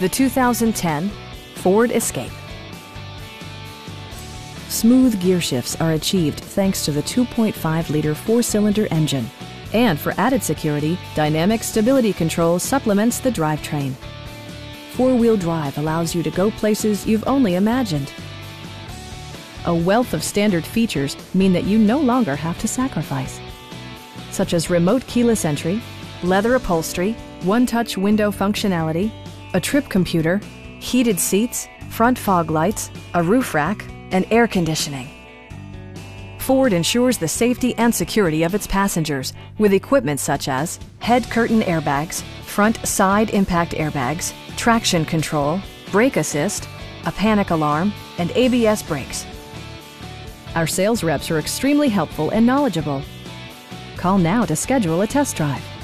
The 2010 Ford Escape. Smooth gear shifts are achieved thanks to the 2.5-liter four-cylinder engine. And for added security, Dynamic Stability Control supplements the drivetrain. Four-wheel drive allows you to go places you've only imagined. A wealth of standard features mean that you no longer have to sacrifice, such as remote keyless entry, leather upholstery, one-touch window functionality, a trip computer, heated seats, front fog lights, a roof rack, and air conditioning. Ford ensures the safety and security of its passengers with equipment such as head curtain airbags, front side impact airbags, traction control, brake assist, a panic alarm, and ABS brakes. Our sales reps are extremely helpful and knowledgeable. Call now to schedule a test drive.